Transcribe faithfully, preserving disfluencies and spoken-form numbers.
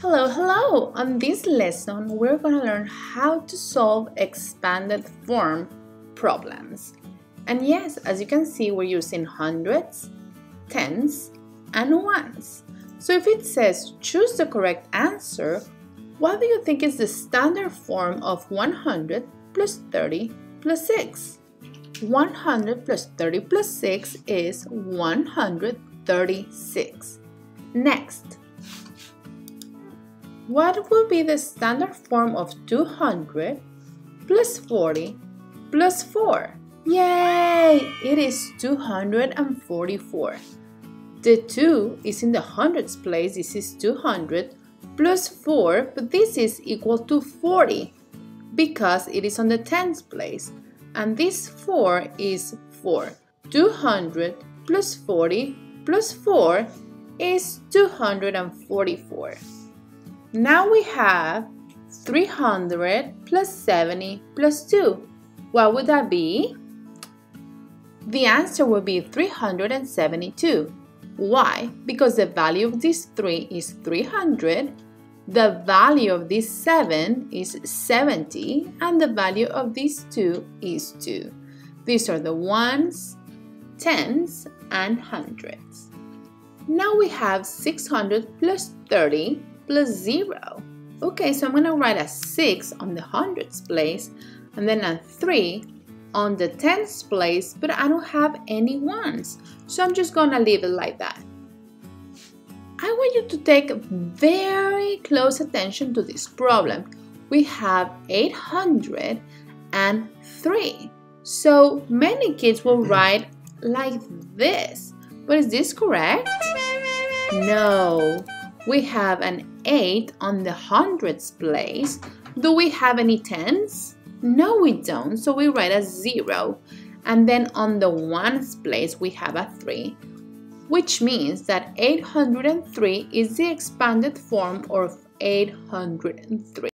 Hello, hello! On this lesson, we're going to learn how to solve expanded form problems. And yes, as you can see, we're using hundreds, tens, and ones. So if it says choose the correct answer, what do you think is the standard form of one hundred plus thirty plus six? one hundred plus thirty plus six is one hundred thirty-six. Next. What would be the standard form of two hundred plus forty plus four? Yay! It is two hundred forty-four. The two is in the hundreds place. This is two hundred plus four, but this is equal to forty because it is on the tens place. And this four is four. two hundred plus forty plus four is two hundred forty-four. Now we have three hundred plus seventy plus two. What would that be? The answer would be three hundred seventy-two. Why? Because the value of this three is three hundred, the value of this seven is seventy, and the value of this two is two. These are the ones, tens, and hundreds. Now we have six hundred plus thirty plus zero. Okay, so I'm going to write a six on the hundreds place and then a three on the tens place, but I don't have any ones, so I'm just going to leave it like that. I want you to take very close attention to this problem. We have eight hundred and three. So many kids will write like this, but is this correct? No. We have an eight on the hundreds place. Do we have any tens? No, we don't, so we write a zero. And then on the ones place, we have a three, which means that eight hundred three is the expanded form of eight hundred three.